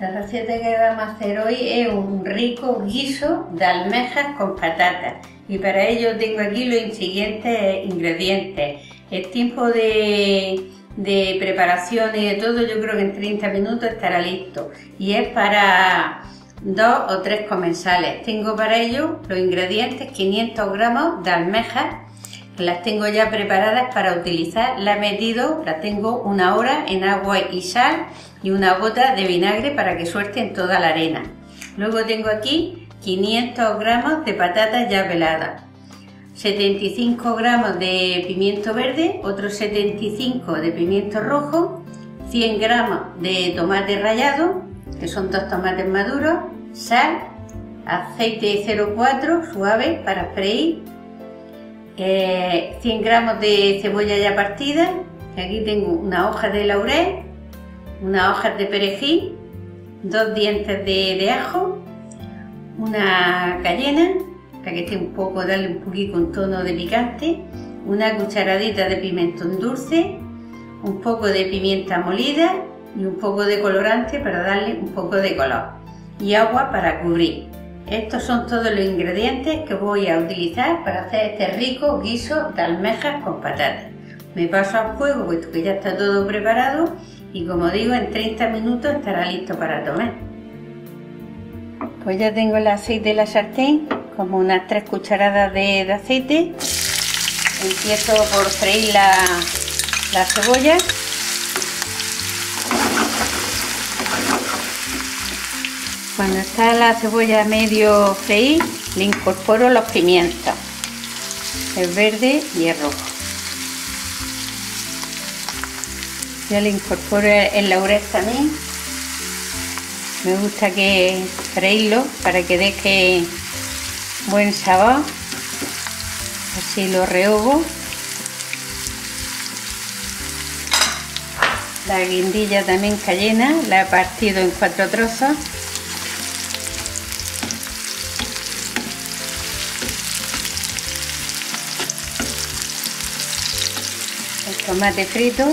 La receta que vamos a hacer hoy es un rico guiso de almejas con patatas, y para ello tengo aquí los siguientes ingredientes. El tiempo de preparación y de todo, yo creo que en 30 minutos estará listo, y es para 2 o 3 comensales. Tengo para ello los ingredientes: 500 gramos de almejas, las tengo ya preparadas para utilizar. La he metido, la tengo 1 hora en agua y sal y 1 gota de vinagre para que suelten toda la arena. Luego tengo aquí 500 gramos de patatas ya peladas, 75 gramos de pimiento verde, otros 75 de pimiento rojo, 100 gramos de tomate rallado, que son 2 tomates maduros, sal, aceite 0,4 suave para freír, 100 gramos de cebolla ya partida. Aquí tengo 1 hoja de laurel, 1 hoja de perejil, 2 dientes de ajo, 1 cayena para que esté un poco, darle un poquito un tono de picante, 1 cucharadita de pimentón dulce, un poco de pimienta molida y un poco de colorante para darle un poco de color, y agua para cubrir. Estos son todos los ingredientes que voy a utilizar para hacer este rico guiso de almejas con patatas. Me paso al fuego, puesto que ya está todo preparado, y como digo, en 30 minutos estará listo para tomar. Pues ya tengo el aceite de la sartén, como unas 3 cucharadas de aceite. Empiezo por freír la cebolla. Cuando está la cebolla medio freír, le incorporo los pimientos, el verde y el rojo. Ya le incorporo el laurel también. Me gusta que freírlo para que deje buen sabor. Así lo rehogo. La guindilla también cayena, la he partido en 4 trozos. El tomate frito,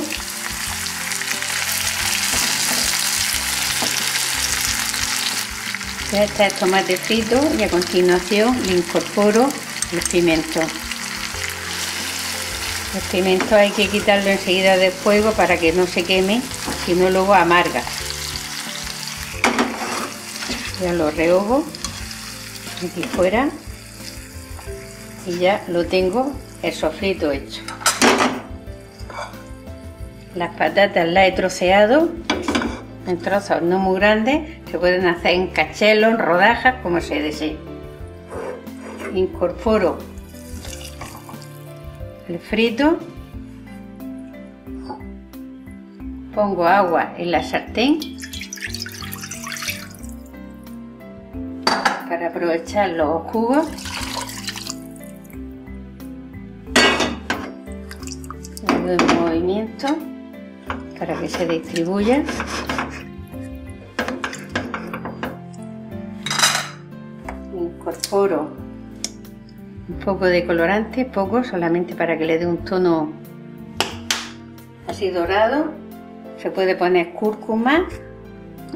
ya está el tomate frito, y a continuación le incorporo el pimiento. El pimiento hay que quitarlo enseguida del fuego para que no se queme, si no luego amarga. Ya lo rehogo aquí fuera y ya lo tengo el sofrito hecho. Las patatas las he troceado en trozos no muy grandes, se pueden hacer en cachelos, en rodajas, como se desee. Incorporo el frito, pongo agua en la sartén para aprovechar los jugos. Hago el movimiento para que se distribuya. Incorporo un poco de colorante, poco, solamente para que le dé un tono así dorado. Se puede poner cúrcuma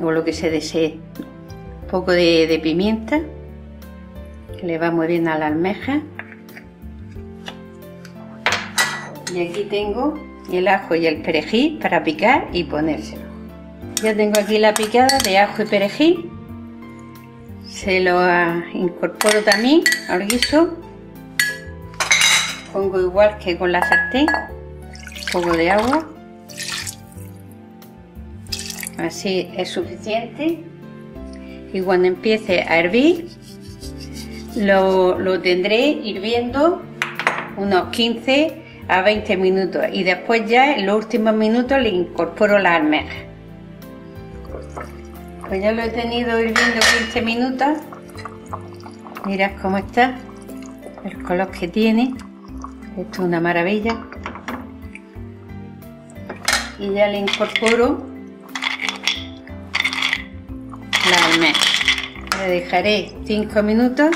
o lo que se desee. Un poco de pimienta, que le va muy bien a la almeja. Y aquí tengo el ajo y el perejil para picar y ponérselo. Ya tengo aquí la picada de ajo y perejil. Se lo incorporo también al guiso. Pongo igual que con la sartén, un poco de agua. Así es suficiente. Y cuando empiece a hervir, lo tendré hirviendo unos 15 a 20 minutos, y después ya en los últimos minutos le incorporo las almejas. Pues ya lo he tenido hirviendo 15 minutos. Mirad cómo está, el color que tiene, esto es una maravilla. Y ya le incorporo las almejas. Le dejaré 5 minutos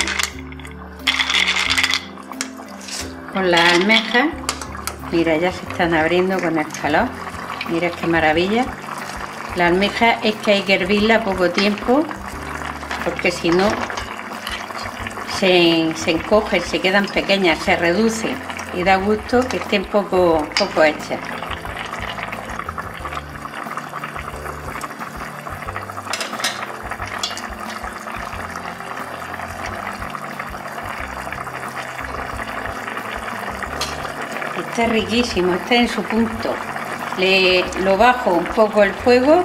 con las almejas. Mira, ya se están abriendo con el calor. Mira qué maravilla. La almeja es que hay que hervirla poco tiempo, porque si no se encogen, se quedan pequeñas, se reducen y da gusto que estén poco hechas. Está riquísimo, está en su punto. Lo bajo un poco el fuego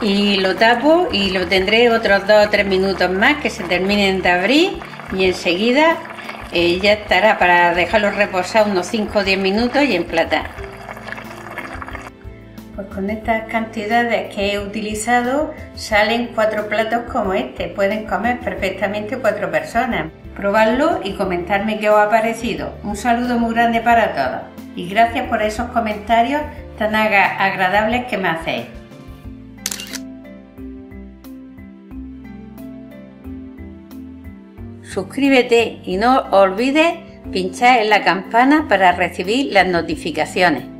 y lo tapo y lo tendré otros 2 o 3 minutos más que se terminen de abrir, y enseguida ya estará para dejarlo reposar unos 5 o 10 minutos y emplatar. Pues con estas cantidades que he utilizado salen 4 platos como este. Pueden comer perfectamente 4 personas. Probadlo y comentadme qué os ha parecido. Un saludo muy grande para todos y gracias por esos comentarios tan agradables que me hacéis. Suscríbete y no olvides pinchar en la campana para recibir las notificaciones.